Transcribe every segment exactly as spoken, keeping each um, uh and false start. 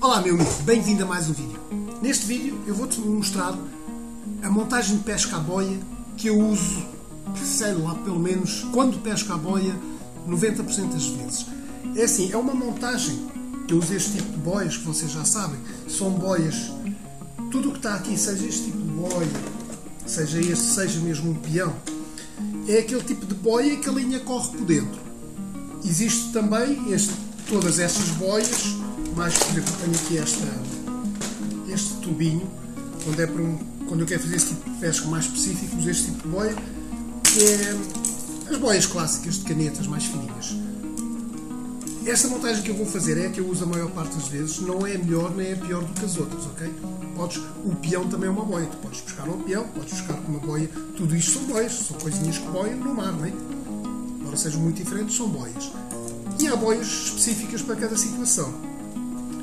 Olá meu amigo, bem-vindo a mais um vídeo. Neste vídeo eu vou-te mostrar a montagem de pesca à boia que eu uso, que sei lá, pelo menos quando pesco à boia, noventa por cento das vezes. É assim, é uma montagem que eu uso. Este tipo de boias, que vocês já sabem, são boias, tudo o que está aqui, seja este tipo de boia, seja este, seja mesmo um peão, é aquele tipo de boia que a linha corre por dentro. Existe também este, todas estas boias, mais que acompanha aqui esta, este tubinho, quando, é para um, quando eu quero fazer este tipo de pesca mais específico, uso este tipo de boia, que é as boias clássicas de canetas mais fininhas. Esta montagem que eu vou fazer é a que eu uso a maior parte das vezes, não é melhor nem é pior do que as outras, ok? Podes, o peão também é uma boia, tu podes pescar um peão, podes pescar com uma boia, tudo isto são boias, são coisinhas que boiam no mar, não é? Embora sejam muito diferentes, são boias. E há boias específicas para cada situação.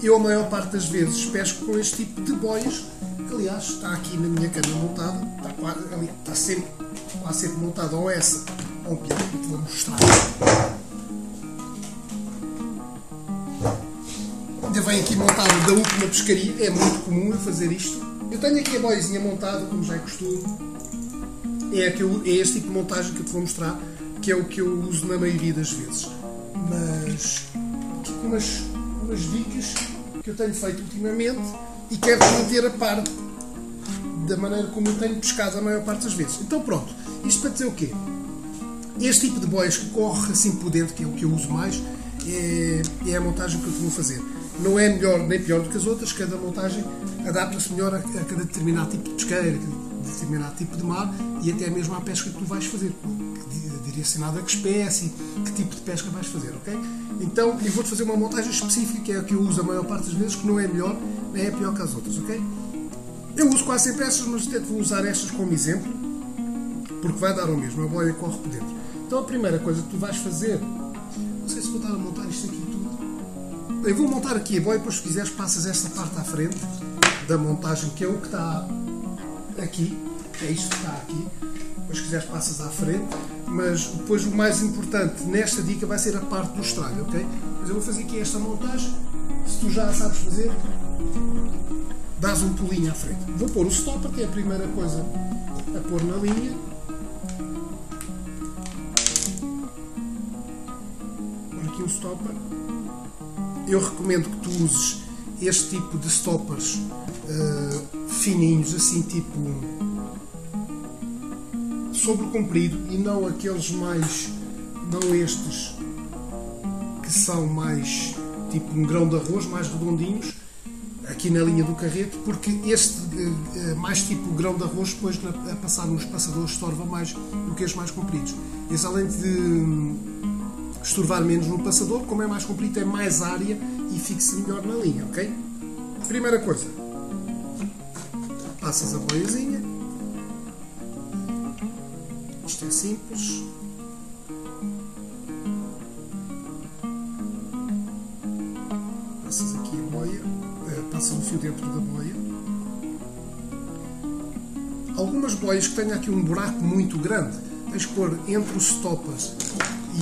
Eu, a maior parte das vezes, pesco com este tipo de boias, que aliás está aqui na minha cana montada, está quase, ali, está sempre, quase sempre montada ou essa, ou um peão, que te vou mostrar. Ainda vem aqui montada da última pescaria, é muito comum eu fazer isto. Eu tenho aqui a boiazinha montada, como já é costume, é, a que eu, é este tipo de montagem que eu te vou mostrar, que é o que eu uso na maioria das vezes. Mas, aqui com umas... umas dicas que eu tenho feito ultimamente e quero-te manter a par da maneira como eu tenho pescado a maior parte das vezes. Então pronto, isto para dizer o quê? Este tipo de boias que corre assim por dentro, que é o que eu uso mais, é, é a montagem que eu te vou fazer. Não é melhor nem pior do que as outras, cada montagem adapta-se melhor a, a cada determinado tipo de pesqueira, a determinado tipo de mar e até mesmo à pesca que tu vais fazer, direcionada a que espécie, que tipo de pesca vais fazer, ok? Então, eu vou-te fazer uma montagem específica, que é a que eu uso a maior parte das vezes, que não é melhor, nem é pior que as outras, ok? Eu uso quase sempre estas, mas até vou usar estas como exemplo, porque vai dar o mesmo, a boia corre por dentro. Então, a primeira coisa que tu vais fazer, não sei se vou estar a montar isto aqui tudo, eu vou montar aqui a boia, depois se quiseres passas esta parte à frente da montagem, que é o que está aqui, é isto que está aqui, depois se quiseres passas à frente. Mas depois o mais importante nesta dica vai ser a parte do estralho, ok? Mas eu vou fazer aqui esta montagem, se tu já a sabes fazer, dás um pulinho à frente. Vou pôr o stopper, que é a primeira coisa a pôr na linha. Pôr aqui um stopper. Eu recomendo que tu uses este tipo de stoppers uh, fininhos, assim tipo... sobre o comprido e não aqueles mais, não estes que são mais tipo um grão de arroz, mais redondinhos aqui na linha do carrete, porque este mais tipo grão de arroz depois a passar nos passadores estorva mais do que estes mais compridos. Esse, além de estorvar menos no passador, como é mais comprido tem mais área e fixa melhor na linha, ok? Primeira coisa, passas a boiazinha. Isto é simples. Passas aqui a boia, passas o fio dentro da boia. Algumas boias que tenham aqui um buraco muito grande, tens que pôr entre os stoppers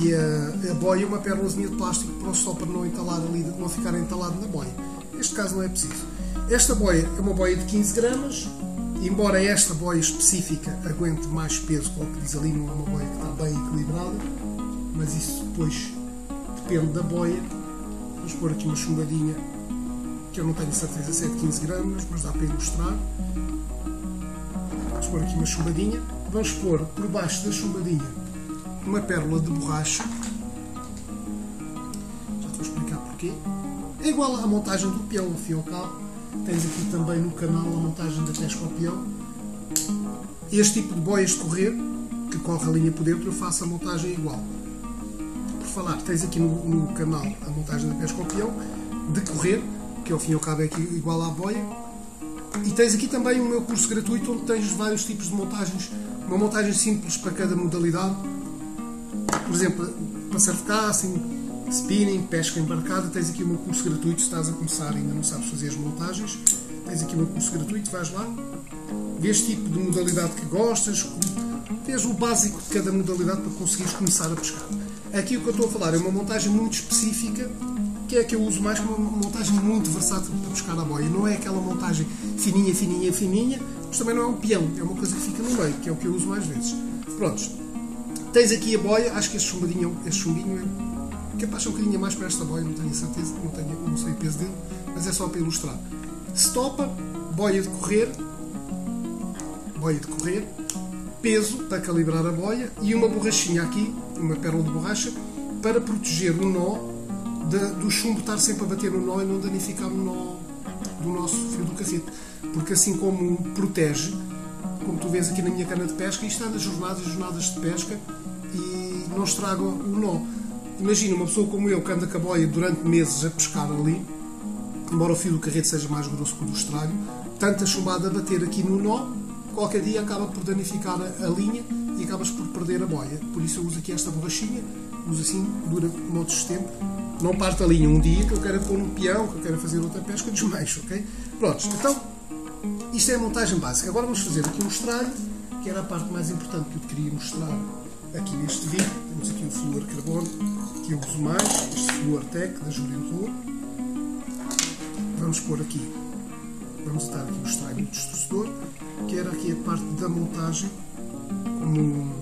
e a, a boia uma pérolazinha de plástico para o stopper não entalar ali, não ficar entalado na boia. Neste caso não é preciso. Esta boia é uma boia de quinze gramas. Embora esta boia específica aguente mais peso, como diz ali, não é uma boia que está bem equilibrada, mas isso depois depende da boia. Vamos pôr aqui uma chumbadinha, que eu não tenho certeza se é de quinze gramas, mas dá para ilustrar. Vamos pôr aqui uma chumbadinha. Vamos pôr por baixo da chumbadinha uma pérola de borracha. Já te vou explicar porquê. É igual à montagem do peão, ao fio ao cabo. Tens aqui também no canal a montagem da pesca ao peão. Este tipo de boias de correr, que corre a linha por dentro, eu faço a montagem igual. Por falar, tens aqui no, no canal a montagem da pesca ao peão, de correr, que ao fim e ao cabo é aqui igual à boia. E tens aqui também o meu curso gratuito, onde tens vários tipos de montagens, uma montagem simples para cada modalidade. Por exemplo, para surf casting, spinning, pesca embarcada, tens aqui o meu curso gratuito. Se estás a começar e ainda não sabes fazer as montagens, tens aqui o meu curso gratuito, vais lá, vês tipo de modalidade que gostas, tens o básico de cada modalidade para conseguires começar a pescar. Aqui o que eu estou a falar é uma montagem muito específica que é que eu uso mais como uma montagem muito versátil para buscar a boia. Não é aquela montagem fininha, fininha, fininha, mas também não é um peão, é uma coisa que fica no meio, que é o que eu uso mais vezes. Prontos, tens aqui a boia, acho que este chumbinho, este chumbinho é capaz de um bocadinho mais para esta boia, não tenho certeza, não, tenho, não sei o peso dele, mas é só para ilustrar. Stopa, boia de correr, boia de correr, peso para calibrar a boia e uma borrachinha aqui, uma pérola de borracha, para proteger o nó de, do chumbo estar sempre a bater no nó e não danificar o nó do nosso fio do cacete. Porque assim como protege, como tu vês aqui na minha cana de pesca, isto anda jornadas e jornadas de pesca e não estraga o nó. Imagina uma pessoa como eu que anda com a boia durante meses a pescar ali, embora o fio do carrete seja mais grosso que o do estralho, tanta chumbada a bater aqui no nó, qualquer dia acaba por danificar a, a linha e acabas por perder a boia. Por isso eu uso aqui esta borrachinha, uso assim, dura um monte de tempo, não parte a linha. Um dia que eu quero pôr um peão, que eu quero fazer outra pesca, desmancho, ok? Pronto, então, isto é a montagem básica. Agora vamos fazer aqui um estralho, que era a parte mais importante que eu te queria mostrar aqui neste vídeo. Temos aqui o flúor carbono, que eu uso mais, este flúor Tec, da Julian. Vamos pôr aqui, vamos atar aqui o estralho do distorcedor, que era aqui a parte da montagem, como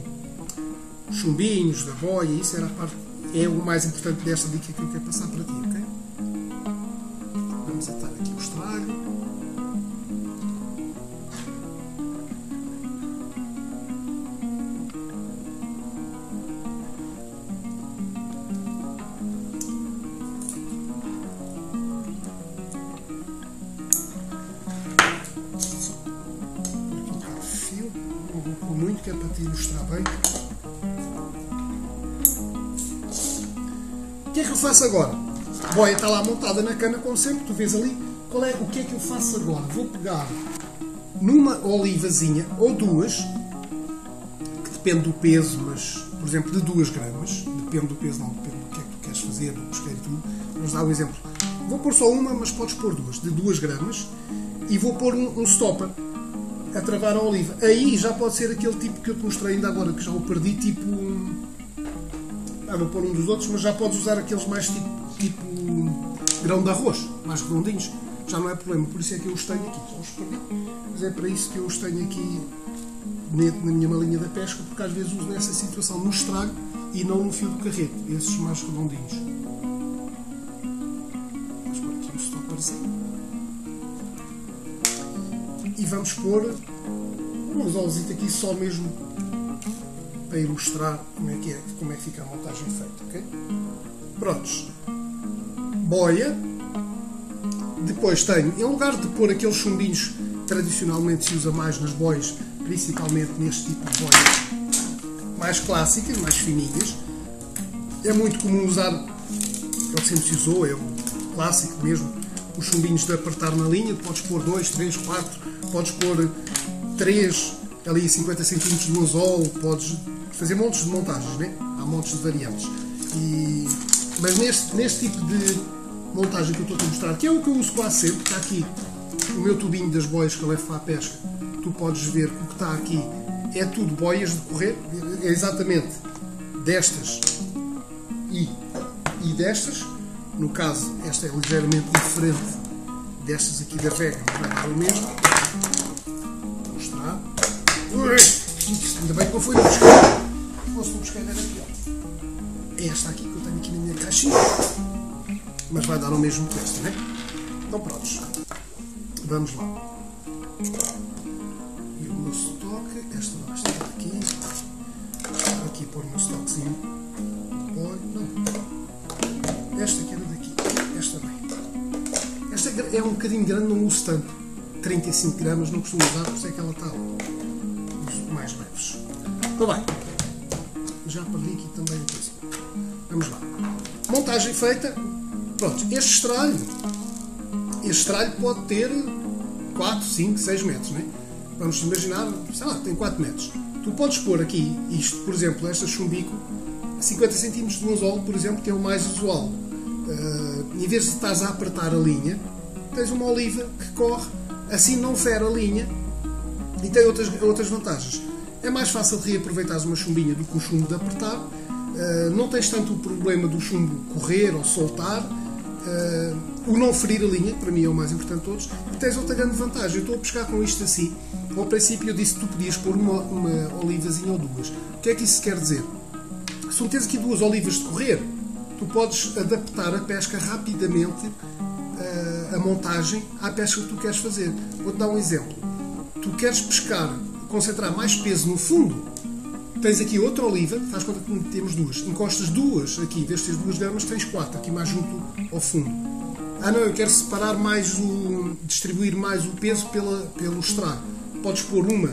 chumbinhos, da boia, isso era a parte, é o mais importante desta dica que eu quero passar para ti, ok? Vamos atar aqui o estralho. Ilustrar bem. O que é que eu faço agora? A boia está lá montada na cana, como sempre, tu vês ali. Qual é, o que é que eu faço agora? Vou pegar numa olivazinha ou duas, que depende do peso, mas, por exemplo, de duas gramas, depende do peso, não, depende do que é que tu queres fazer, do pesqueiro e tudo. Vamos dar um exemplo. Vou pôr só uma, mas podes pôr duas, de duas gramas, e vou pôr um, um stopper a travar a oliva. Aí já pode ser aquele tipo que eu te mostrei ainda agora, que já o perdi, tipo... Ah, vou pôr um dos outros, mas já podes usar aqueles mais tipo, tipo grão de arroz, mais redondinhos. Já não é problema, por isso é que eu os tenho aqui. Já os perdi, mas é para isso que eu os tenho aqui na minha malinha da pesca, porque às vezes uso nessa situação no estralho e não no fio do carrete, esses mais redondinhos. Vamos pôr aqui um stopperzinho. E vamos pôr uns ovos aqui só mesmo para ilustrar como é que, é, como é que fica a montagem feita, ok? Prontos. Boia. Depois tenho, em lugar de pôr aqueles chumbinhos tradicionalmente se usa mais nas boias, principalmente neste tipo de boias mais clássicas, mais fininhas, é muito comum usar, ele sempre se usou, é o clássico mesmo, os chumbinhos de apertar na linha, podes pôr dois, três, quatro, podes pôr três, ali cinquenta centímetros de anzol, podes fazer montes de montagens, né? Há montes de variantes. E... Mas neste, neste tipo de montagem que eu estou a mostrar, que é o que eu uso quase sempre, está aqui o meu tubinho das boias que eu levo para a pesca, tu podes ver que o que está aqui é tudo boias de correr, é exatamente destas e, e destas, no caso esta é ligeiramente diferente destas aqui da Vega, mas é o mesmo. Vou mostrar. Ui, ainda bem que não foi no pescar. Se fosse no pescar era pior. É esta aqui que eu tenho aqui na minha caixinha. Mas vai dar o mesmo que esta, não é? Então prontos. Vamos lá. E o meu stock, esta não está aqui. Vou aqui pôr o meu stockzinho. Não. Esta aqui era daqui. Esta bem. Esta é um bocadinho grande, não uso tanto. trinta e cinco gramas, não costumo usar, por isso é que ela está mais leves. Então bem, já perdi aqui também a coisa. Vamos lá. Montagem feita. Pronto, este estralho, este estralho pode ter quatro, cinco, seis metros, não é? Vamos imaginar, sei lá, tem quatro metros. Tu podes pôr aqui isto, por exemplo, esta chumbico, cinquenta centímetros de anzol, por exemplo, que é o mais usual. Uh, em vez de estás a apertar a linha, tens uma oliva que corre, assim não fere a linha e tem outras, outras vantagens. É mais fácil de reaproveitar uma chumbinha do que o chumbo de apertar, uh, não tens tanto o problema do chumbo correr ou soltar, uh, o não ferir a linha, para mim é o mais importante de todos, e tens outra grande vantagem. Eu estou a pescar com isto assim. Ao princípio eu disse que tu podias pôr uma, uma olivazinha ou duas. O que é que isso quer dizer? Se tu tens aqui duas olivas de correr, tu podes adaptar a pesca rapidamente, uh, a montagem, à pesca que tu queres fazer. Vou-te dar um exemplo. Tu queres pescar, concentrar mais peso no fundo, tens aqui outra oliva, faz conta que temos duas, encostas duas aqui, em vez de teres duas gramas, tens quatro, aqui mais junto ao fundo. Ah não, eu quero separar mais o, distribuir mais o peso pela, pelo estrado. Podes pôr uma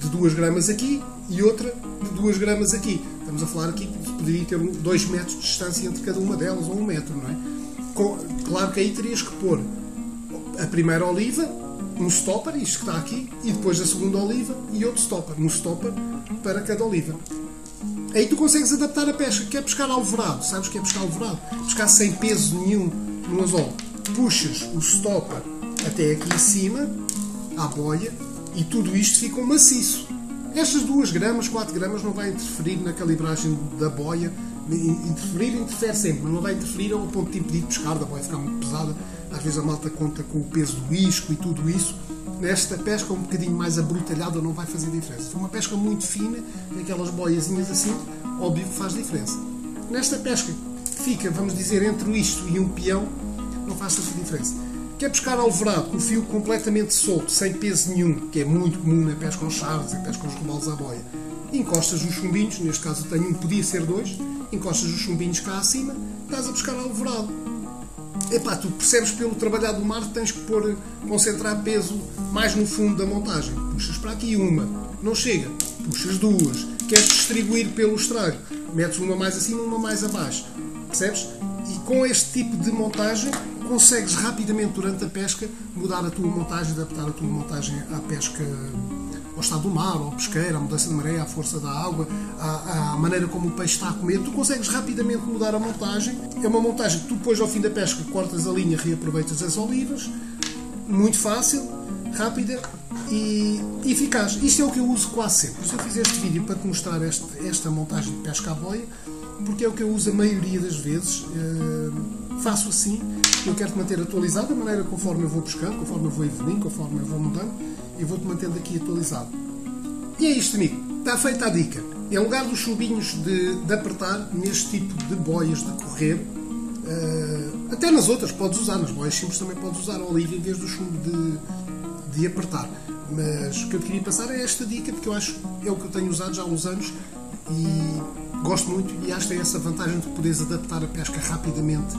de duas gramas aqui e outra de duas gramas aqui. Estamos a falar aqui que poderia ter dois metros de distância entre cada uma delas, ou um metro, não é? Com, claro que aí terias que pôr a primeira oliva, um stopper, isto que está aqui, e depois a segunda oliva e outro stopper, um stopper para cada oliva. Aí tu consegues adaptar a pesca. Quer pescar alvorado, sabes que é pescar alvorado? Pescar sem peso nenhum no anzol. Puxas o stopper até aqui em cima, à boia, e tudo isto fica um maciço. Estas duas gramas, quatro gramas, não vai interferir na calibragem da boia. Interferir, interfere sempre, mas não vai interferir ao ponto de impedir de pescar, da boia ficar muito pesada. Às vezes a malta conta com o peso do isco e tudo isso. Nesta pesca um bocadinho mais abrutalhada não vai fazer diferença. Foi uma pesca muito fina, aquelas boiazinhas assim, óbvio que faz diferença. Nesta pesca que fica, vamos dizer, entre isto e um peão, não faz tanta diferença. Quer pescar alvorado com o fio completamente solto, sem peso nenhum, que é muito comum na pesca aos charros, na pesca aos robalos à boia, encostas os chumbinhos, neste caso eu tenho um, podia ser dois, encostas os chumbinhos cá acima, estás a pescar alvorado. Epá, tu percebes pelo trabalhar do mar que tens que pôr, concentrar peso mais no fundo da montagem. Puxas para aqui uma, não chega, puxas duas, queres distribuir pelo estralho, metes uma mais acima, uma mais abaixo, percebes? E com este tipo de montagem consegues rapidamente durante a pesca mudar a tua montagem, adaptar a tua montagem à pesca, ao estado do mar, ao pesqueiro, à mudança de maré, à força da água, à, à maneira como o peixe está a comer. Tu consegues rapidamente mudar a montagem. É uma montagem que tu depois ao fim da pesca cortas a linha, reaproveitas as olivas, muito fácil, rápida e eficaz. Isto é o que eu uso quase sempre. Eu fiz este vídeo para te mostrar este, esta montagem de pesca à boia, porque é o que eu uso a maioria das vezes. Uh, faço assim, eu quero-te manter atualizado da maneira conforme eu vou pescando, conforme eu vou evoluindo, conforme eu vou mudando, e vou-te mantendo aqui atualizado. E é isto, amigo. Está feita a dica. Em lugar dos chumbinhos de, de apertar, neste tipo de boias de correr, uh, até nas outras podes usar, nas boias simples também podes usar a oliva em vez do chumbo de, de apertar. Mas o que eu queria passar é esta dica, porque eu acho que é o que eu tenho usado já há uns anos e gosto muito, e acho que é essa vantagem de poderes adaptar a pesca rapidamente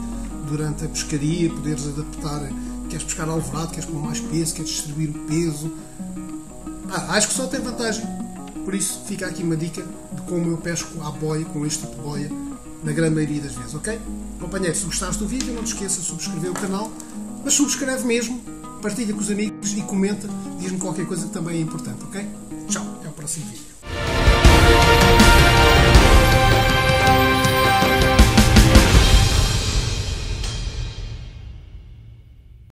durante a pescaria, poderes adaptar. Queres pescar alvorado, queres pôr mais peso, queres distribuir o peso. Ah, acho que só tem vantagem. Por isso fica aqui uma dica de como eu pesco à boia, com este tipo de boia, na grande maioria das vezes, ok? Companheiro, se gostaste do vídeo, não te esqueças de subscrever o canal, mas subscreve mesmo, partilha com os amigos e comenta, diz-me qualquer coisa que também é importante, ok? Tchau, até ao próximo vídeo.